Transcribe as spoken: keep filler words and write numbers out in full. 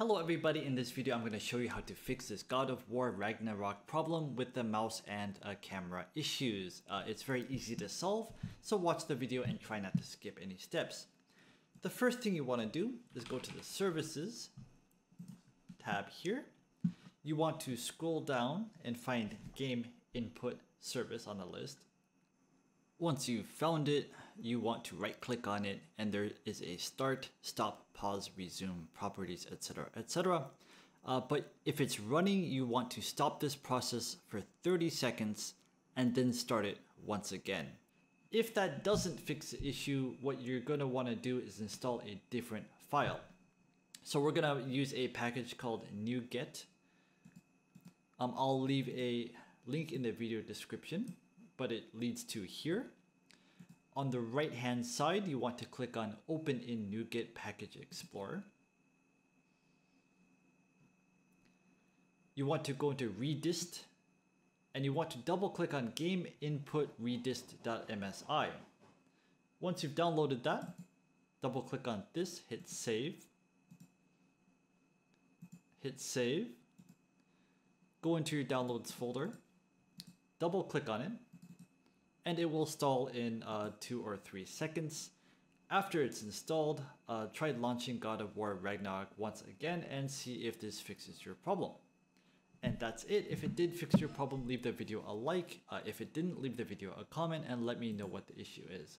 Hello everybody, in this video I'm going to show you how to fix this God of War Ragnarok problem with the mouse and uh, camera issues. Uh, it's very easy to solve, so watch the video and try not to skip any steps. The first thing you want to do is go to the Services tab here. You want to scroll down and find Game Input Service on the list. Once you've found it, you want to right click on it and there is a start, stop, pause, resume, properties, et cetera, et cetera. Uh, but if it's running, you want to stop this process for thirty seconds and then start it once again. If that doesn't fix the issue, what you're going to want to do is install a different file. So we're going to use a package called NuGet. Um, I'll leave a link in the video description, but it leads to here. On the right hand side, you want to click on Open in NuGet Package Explorer. You want to go into Redist and you want to double click on Game Input Redist dot M S I. Once you've downloaded that, double click on this, hit save, hit save, go into your downloads folder, double click on it, and it will install in uh, two or three seconds. After it's installed, uh, try launching God of War Ragnarok once again and see if this fixes your problem. And that's it. If it did fix your problem, leave the video a like. Uh, if it didn't, leave the video a comment and let me know what the issue is.